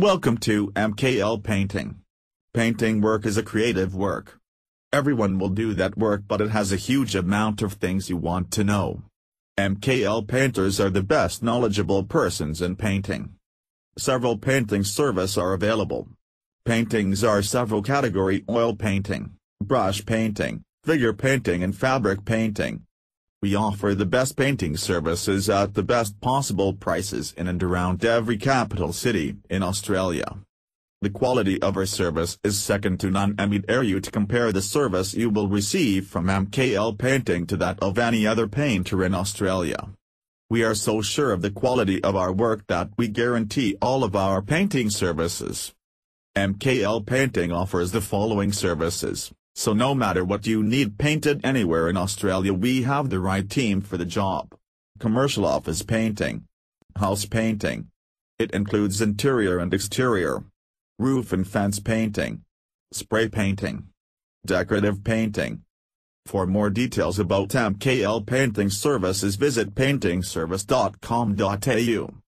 Welcome to MKL Painting. Painting work is a creative work. Everyone will do that work, but it has a huge amount of things you want to know. MKL painters are the best knowledgeable persons in painting. Several painting services are available. Paintings are several category: oil painting, brush painting, figure painting and fabric painting. We offer the best painting services at the best possible prices in and around every capital city in Australia. The quality of our service is second to none, and we dare you to compare the service you will receive from MKL Painting to that of any other painter in Australia. We are so sure of the quality of our work that we guarantee all of our painting services. MKL Painting offers the following services. So no matter what you need painted anywhere in Australia, we have the right team for the job. Commercial office painting, house painting. It includes interior and exterior, roof and fence painting, spray painting, decorative painting. For more details about MKL Painting services, visit paintingservice.com.au.